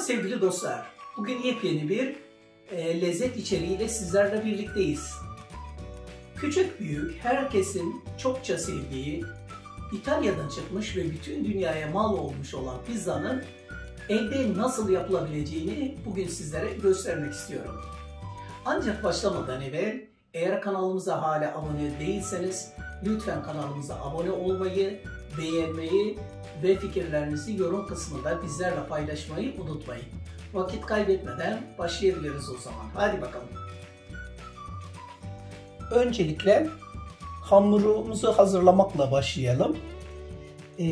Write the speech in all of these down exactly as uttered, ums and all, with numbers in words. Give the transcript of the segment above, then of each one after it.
Merhaba sevgili dostlar. Bugün yepyeni bir e, lezzet içeriğiyle sizlerle birlikteyiz. Küçük büyük herkesin çokça sevdiği, İtalya'dan çıkmış ve bütün dünyaya mal olmuş olan pizzanın evde nasıl yapılabileceğini bugün sizlere göstermek istiyorum. Ancak başlamadan evvel eğer kanalımıza hala abone değilseniz lütfen kanalımıza abone olmayı, beğenmeyi ve fikirlerinizi yorum kısmında bizlerle paylaşmayı unutmayın. Vakit kaybetmeden başlayabiliriz o zaman. Hadi bakalım. Öncelikle hamurumuzu hazırlamakla başlayalım. Ee,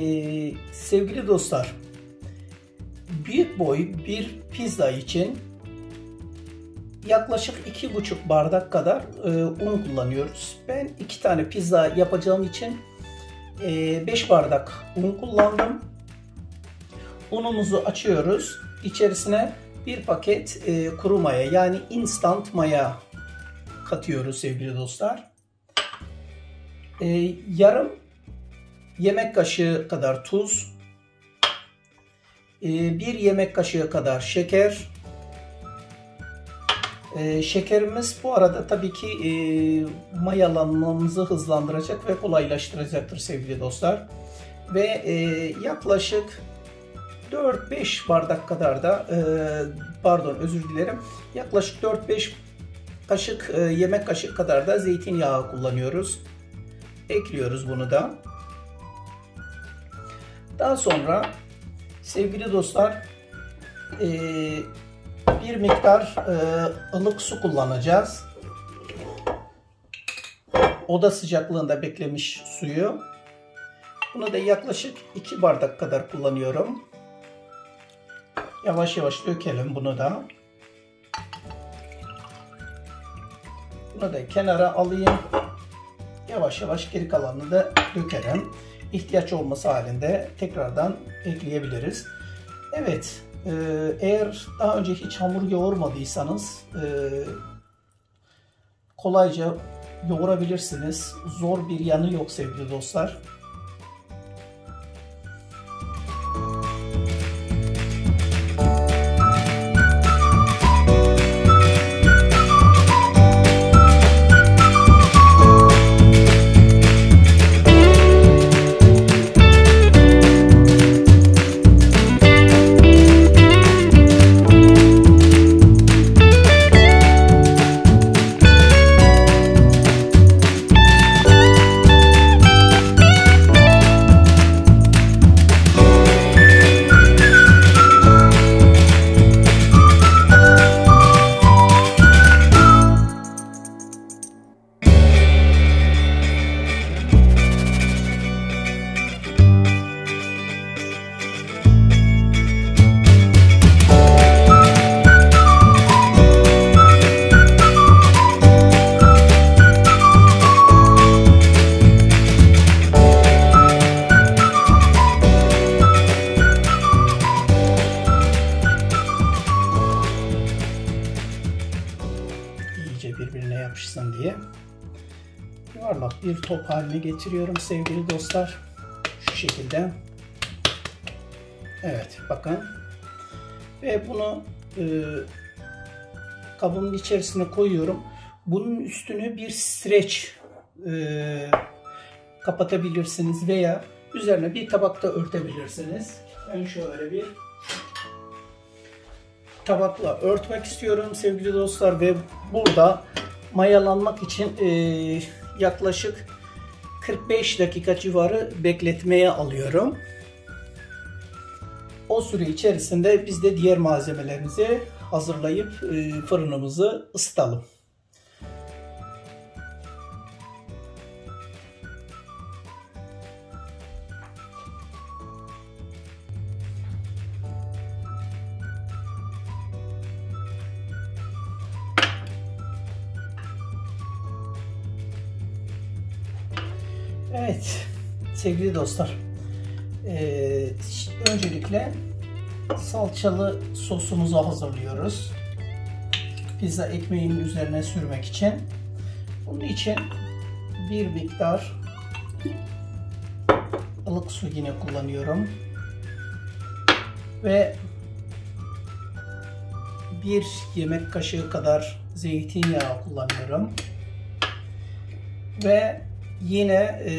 sevgili dostlar, büyük boy bir pizza için yaklaşık iki buçuk bardak kadar e, un kullanıyoruz. Ben iki tane pizza yapacağım için beş bardak un kullandım. Unumuzu açıyoruz. İçerisine bir paket kuru maya, yani instant maya katıyoruz sevgili dostlar. Yarım yemek kaşığı kadar tuz, bir yemek kaşığı kadar şeker. Şekerimiz bu arada tabii ki e, mayalanmamızı hızlandıracak ve kolaylaştıracaktır sevgili dostlar. Ve e, yaklaşık dört beş bardak kadar da e, pardon özür dilerim. Yaklaşık dört beş kaşık e, yemek kaşığı kadar da zeytinyağı kullanıyoruz. Ekliyoruz bunu da. Daha sonra sevgili dostlar eee bir miktar e, ılık su kullanacağız. Oda sıcaklığında beklemiş suyu. Bunu da yaklaşık iki bardak kadar kullanıyorum. Yavaş yavaş dökelim bunu da. Bunu da kenara alayım. Yavaş yavaş geri kalanını da dökerim. İhtiyaç olması halinde tekrardan ekleyebiliriz. Evet. Eğer daha önce hiç hamur yoğurmadıysanız kolayca yoğurabilirsiniz. Zor bir yanı yok sevgili dostlar. Birbirine yapışsın diye yuvarlak bir top haline getiriyorum sevgili dostlar. Şu şekilde. Evet, bakın. Ve bunu e, kabımın içerisine koyuyorum. Bunun üstünü bir streç e, kapatabilirsiniz veya üzerine bir tabakta örtebilirsiniz. Ben şöyle bir tabakla örtmek istiyorum sevgili dostlar ve burada mayalanmak için e, yaklaşık kırk beş dakika civarı bekletmeye alıyorum. O süre içerisinde biz de diğer malzemelerimizi hazırlayıp e, fırınımızı ısıtalım. Evet sevgili dostlar, ee, öncelikle salçalı sosumuzu hazırlıyoruz. Pizza ekmeğinin üzerine sürmek için. Bunun için bir miktar ılık su yine kullanıyorum. Ve bir yemek kaşığı kadar zeytinyağı kullanıyorum. Ve yine e,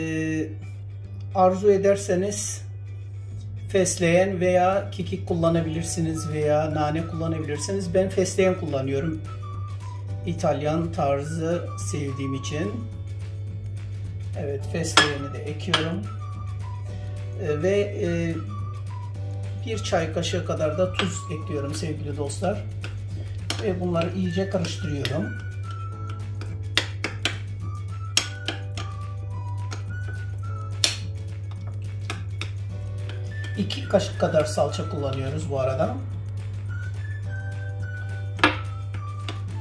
arzu ederseniz fesleğen veya kekik kullanabilirsiniz veya nane kullanabilirsiniz. Ben fesleğen kullanıyorum. İtalyan tarzı sevdiğim için. Evet, fesleğeni de ekiyorum. E, ve e, bir çay kaşığı kadar da tuz ekliyorum sevgili dostlar. Ve bunları iyice karıştırıyorum. iki kaşık kadar salça kullanıyoruz bu arada.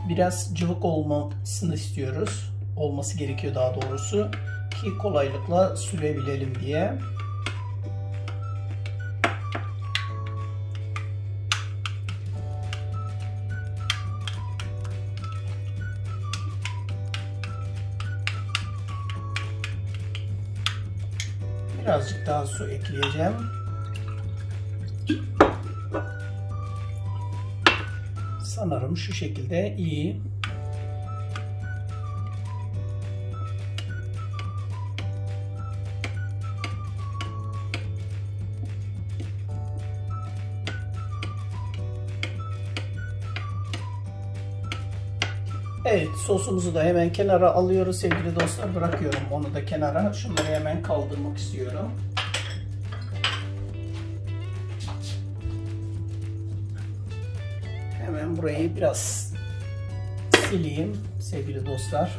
Biraz cıvık olmasını istiyoruz. Olması gerekiyor daha doğrusu. Ki kolaylıkla sürebilelim diye. Birazcık daha su ekleyeceğim. Sanırım şu şekilde iyi. Evet, sosumuzu da hemen kenara alıyoruz sevgili dostlar. Bırakıyorum onu da kenara. Şunları hemen kaldırmak istiyorum. Hemen burayı biraz sileyim sevgili dostlar.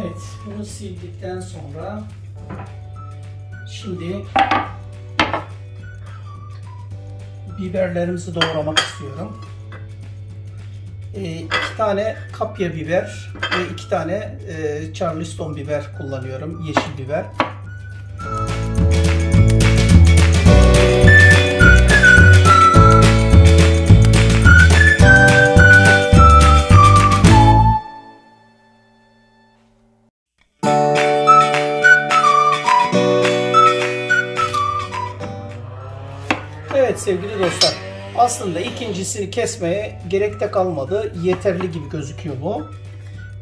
Evet, bunu sildikten sonra şimdi biberlerimizi doğramak istiyorum. E, iki tane kapya biber ve iki tane e, Charleston biber kullanıyorum, yeşil biber. Evet sevgili dostlar, aslında ikincisini kesmeye gerek de kalmadı. Yeterli gibi gözüküyor bu.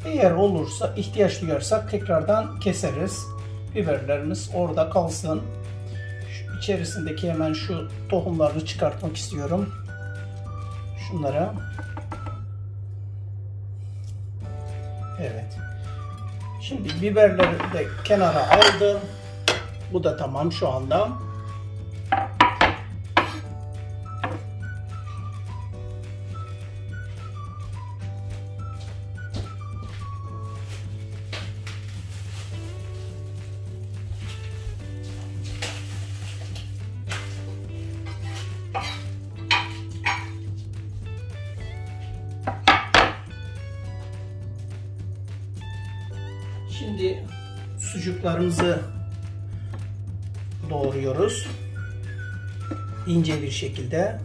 Eğer olursa, ihtiyaç duyarsak tekrardan keseriz. Biberlerimiz orada kalsın. Şu içerisindeki hemen şu tohumları çıkartmak istiyorum. Şunlara. Evet. Şimdi biberleri de kenara aldım. Bu da tamam şu anda. Şimdi sucuklarımızı doğruyoruz. İnce bir şekilde.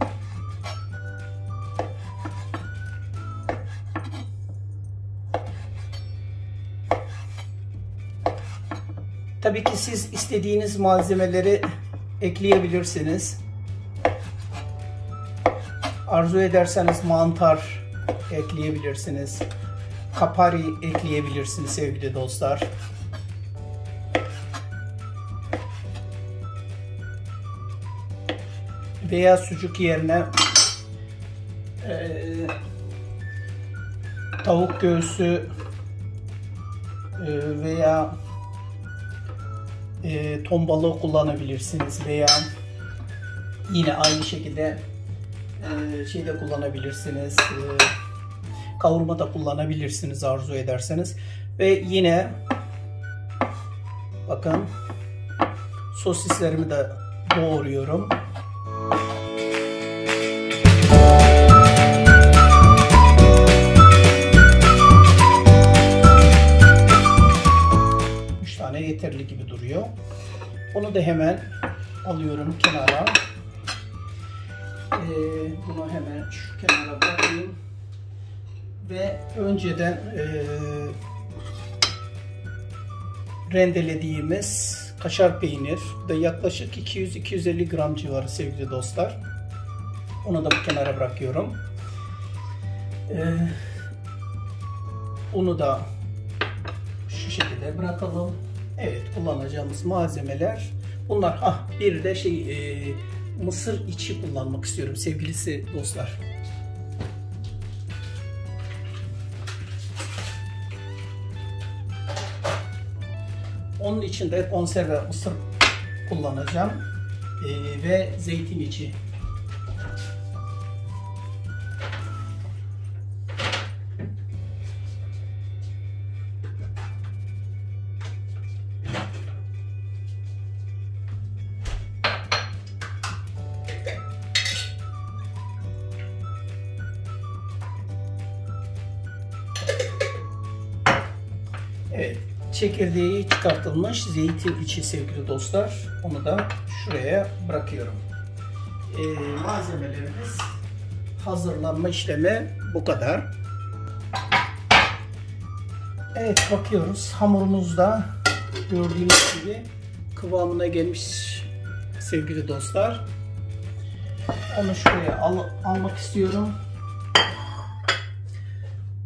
Tabii ki siz istediğiniz malzemeleri ekleyebilirsiniz. Arzu ederseniz mantar ekleyebilirsiniz. Kapari ekleyebilirsiniz sevgili dostlar. Veya sucuk yerine e, tavuk göğsü e, veya e, ton balığı kullanabilirsiniz veya yine aynı şekilde e, şey de kullanabilirsiniz. E, Kavurma da kullanabilirsiniz arzu ederseniz. Ve yine bakın sosislerimi de doğruyorum. yeterli gibi duruyor. Onu da hemen alıyorum kenara. Ee, bunu hemen şu kenara bırakayım. Ve önceden e, rendelediğimiz kaşar peynir de yaklaşık iki yüz iki yüz elli gram civarı sevgili dostlar. Onu da bu kenara bırakıyorum. Ee, onu da şu şekilde bırakalım. Evet, kullanacağımız malzemeler bunlar. Ah, bir de şey e, mısır içi kullanmak istiyorum sevgilisi dostlar. Onun için de konserve mısır kullanacağım ee, ve zeytin içi. Evet. Çekirdeği çıkartılmış zeytin içi sevgili dostlar. Onu da şuraya bırakıyorum. Ee, malzemelerimiz hazırlanma işlemi bu kadar. Evet, bakıyoruz. Hamurumuz da gördüğünüz gibi kıvamına gelmiş sevgili dostlar. Onu şuraya al almak istiyorum.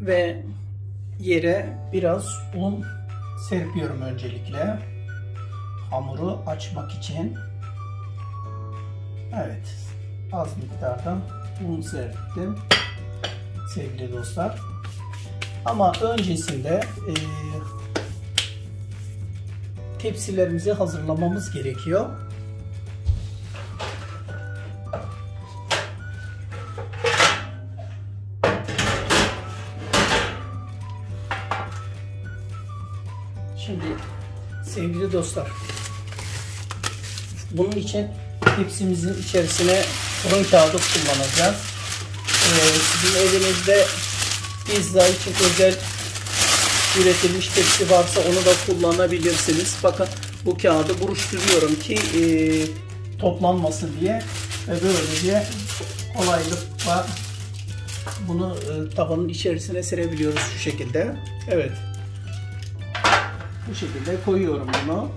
Ve yere biraz un serpiyorum öncelikle. Hamuru açmak için. Evet. Az miktarda un serptim sevgili dostlar. Ama öncesinde e, tepsilerimizi hazırlamamız gerekiyor. Şimdi sevgili dostlar, bunun için tepsimizin içerisine fırın kağıdı kullanacağız. Ee, sizin evinizde pizza için özel üretilmiş tepsi varsa onu da kullanabilirsiniz. Bakın, bu kağıdı buruşturuyorum ki e, toplanmasın diye ve böylece kolaylıkla bunu e, tavanın içerisine serebiliyoruz şu şekilde. Evet. Bu şekilde koyuyorum bunu.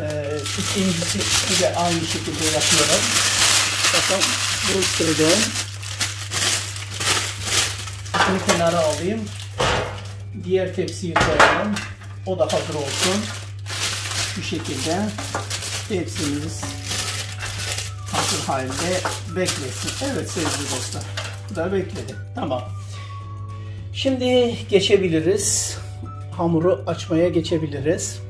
Ee, İkincisi de aynı şekilde yapıyorum. Bakın, buruşturdum. Bunu kenara alayım. Diğer tepsiyi koyalım. O da hazır olsun. Şu şekilde tepsimiz hazır halde beklesin. Evet sevgili dostlar, bu da bekledi. Tamam. Şimdi geçebiliriz. Hamuru açmaya geçebiliriz.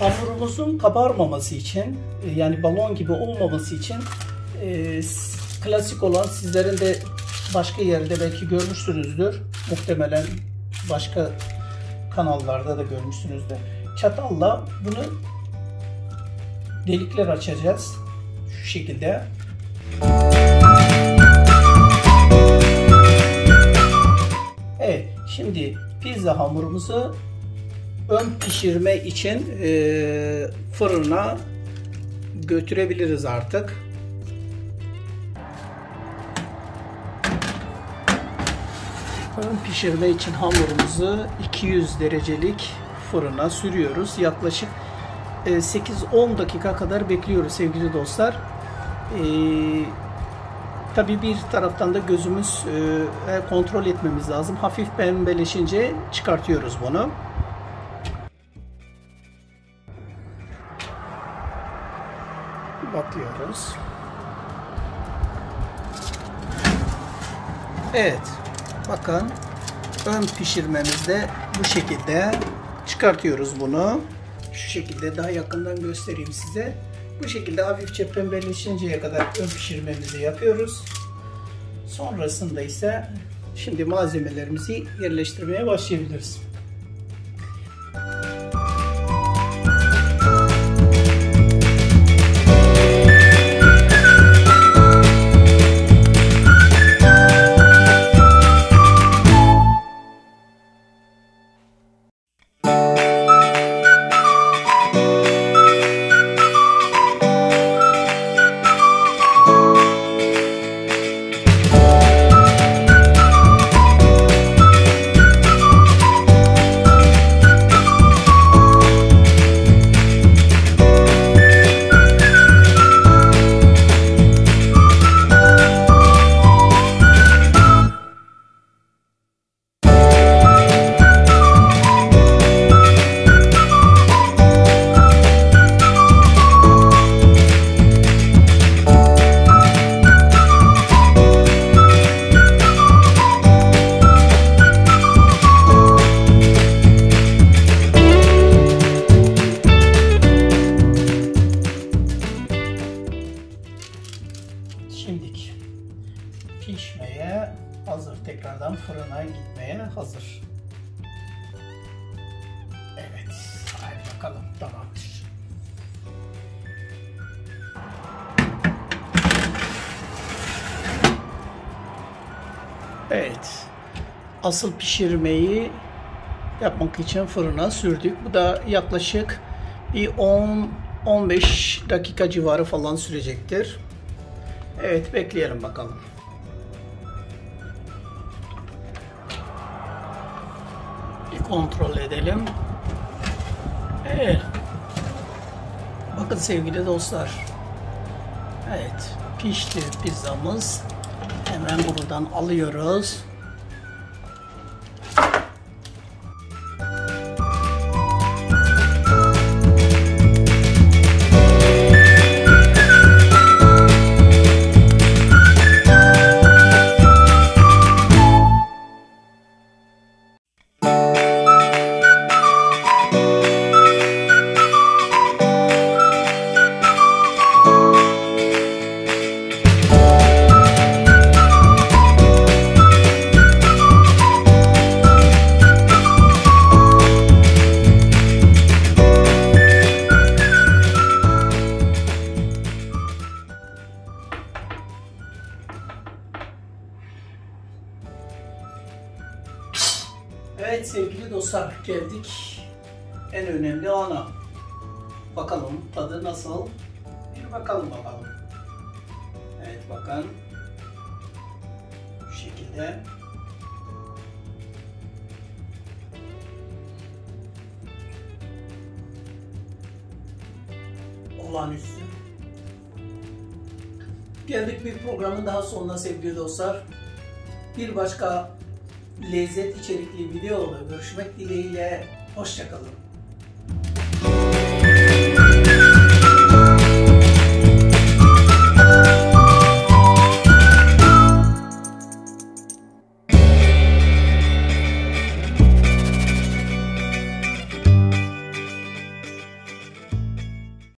Hamurumuzun kabarmaması için, yani balon gibi olmaması için e, klasik olan, sizlerin de başka yerde belki görmüşsünüzdür. Muhtemelen başka kanallarda da görmüşsünüzdür. Çatalla bunu delikler açacağız. Şu şekilde. Evet, şimdi pizza hamurumuzu ön pişirme için e, fırına götürebiliriz artık. Ön pişirme için hamurumuzu iki yüz derecelik fırına sürüyoruz. Yaklaşık e, sekiz on dakika kadar bekliyoruz sevgili dostlar. E, Tabii bir taraftan da gözümüz e, kontrol etmemiz lazım. Hafif pembeleşince çıkartıyoruz bunu. yapıyoruz. Evet. Bakın. Ön pişirmemizde bu şekilde çıkartıyoruz bunu. Şu şekilde daha yakından göstereyim size. Bu şekilde hafifçe pembeleşinceye kadar ön pişirmemizi yapıyoruz. Sonrasında ise şimdi malzemelerimizi yerleştirmeye başlayabiliriz. Şimdilik pişmeye hazır, tekrardan fırına gitmeye hazır. Evet, hadi bakalım, tamamdır. Evet, asıl pişirmeyi yapmak için fırına sürdük. Bu da yaklaşık bir on on beş dakika civarı falan sürecektir. Evet, bekleyelim bakalım. Bir kontrol edelim. Evet. Bakın sevgili dostlar. Evet, pişti pizzamız. Hemen buradan alıyoruz. Evet sevgili dostlar, geldik en önemli ana. Bakalım tadı nasıl? Bir bakalım bakalım. Evet bakın. Bu şekilde. Olağanüstü. Geldik bir programın daha sonuna sevgili dostlar. Bir başka lezzet içerikli videoda görüşmek dileğiyle, hoşça kalın.